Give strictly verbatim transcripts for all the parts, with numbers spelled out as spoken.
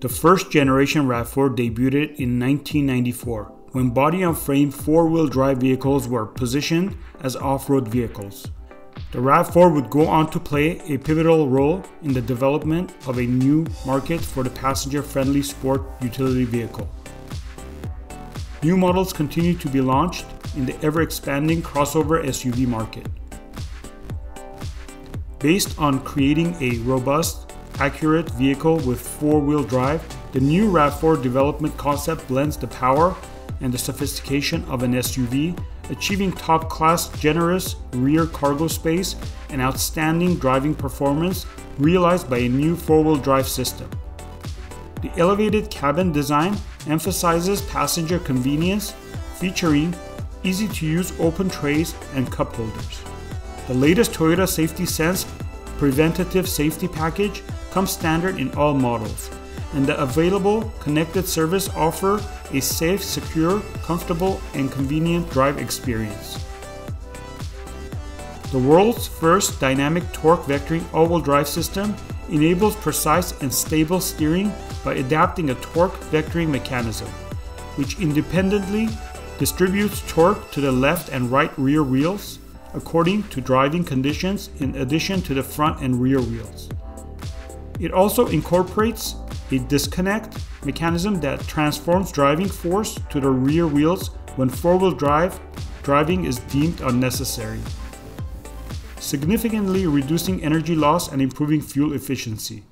The first generation RAV four debuted in nineteen ninety-four, when body and frame four-wheel drive vehicles were positioned as off-road vehicles. The RAV four would go on to play a pivotal role in the development of a new market for the passenger-friendly sport utility vehicle. New models continue to be launched in the ever-expanding crossover S U V market. Based on creating a robust, accurate vehicle with four-wheel drive, the new RAV four development concept blends the power and the sophistication of an S U V, achieving top-class generous rear cargo space and outstanding driving performance realized by a new four-wheel drive system. The elevated cabin design emphasizes passenger convenience, featuring easy-to-use open trays and cup holders. The latest Toyota Safety Sense preventative safety package comes standard in all models, and the available connected service offers a safe, secure, comfortable, and convenient drive experience. The world's first Dynamic Torque Vectoring all-wheel drive system enables precise and stable steering by adapting a torque vectoring mechanism, which independently distributes torque to the left and right rear wheels according to driving conditions, in addition to the front and rear wheels. It also incorporates a disconnect mechanism that transforms driving force to the rear wheels when four-wheel drive driving is deemed unnecessary, significantly reducing energy loss and improving fuel efficiency.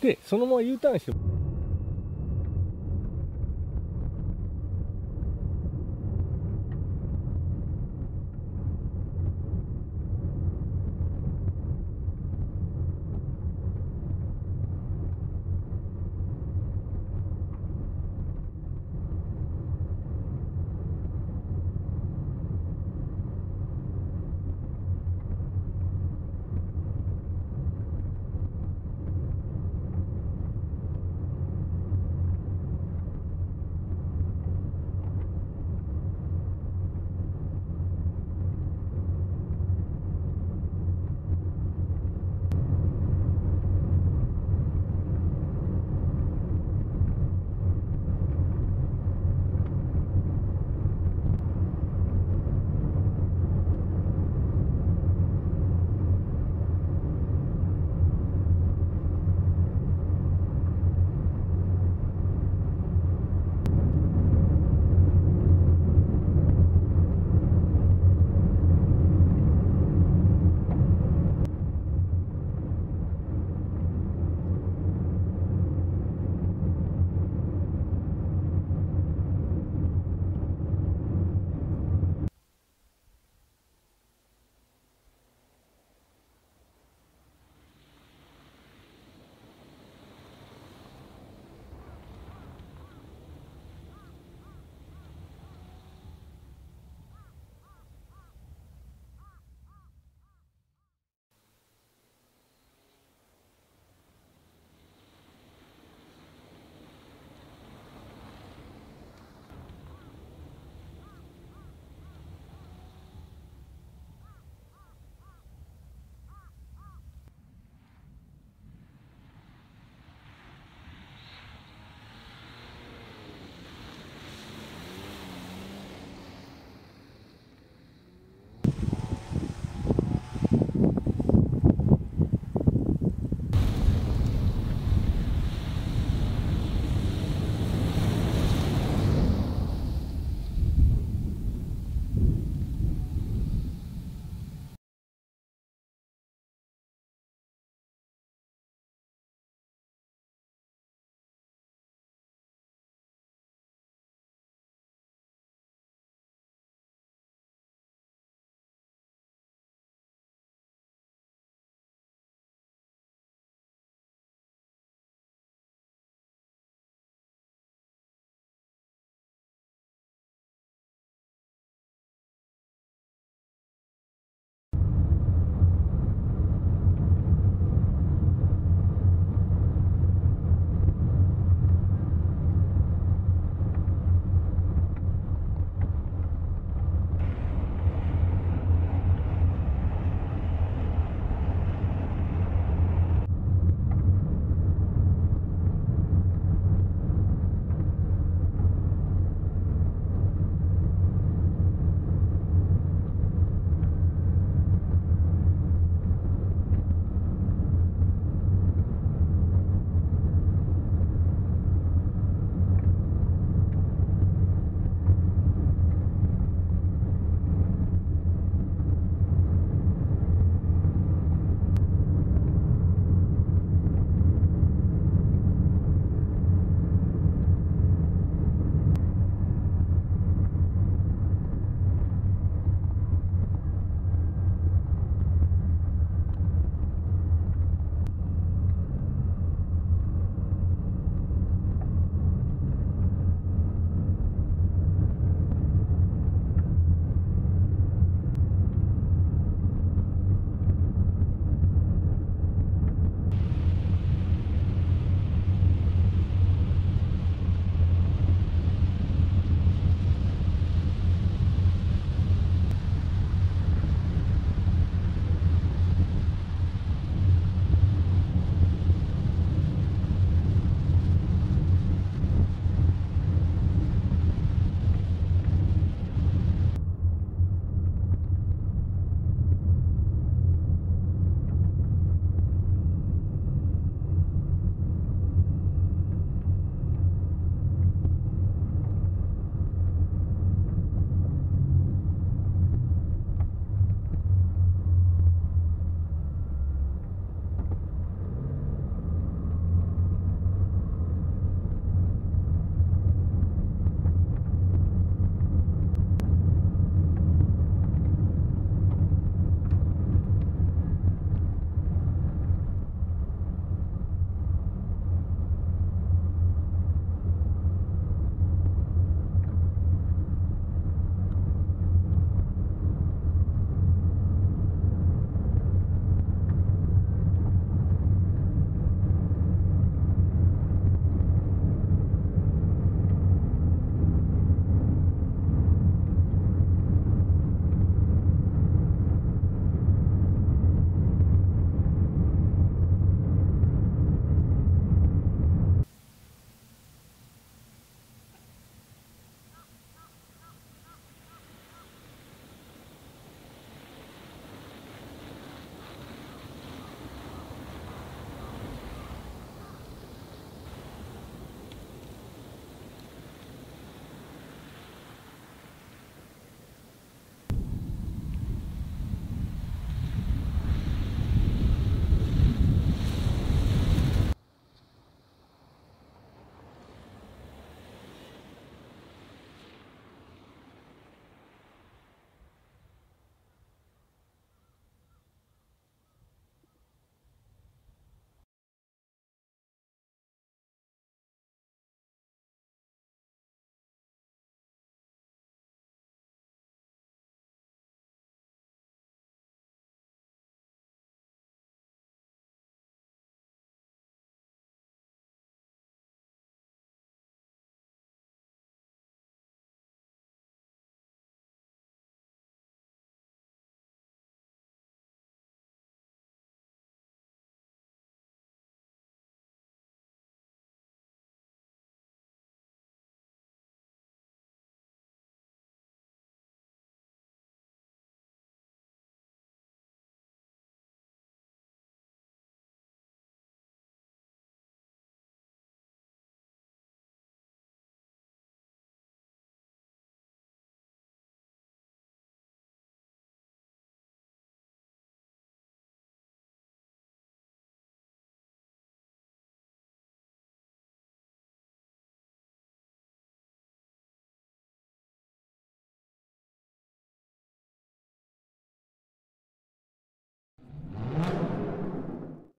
でそのまま U ターンして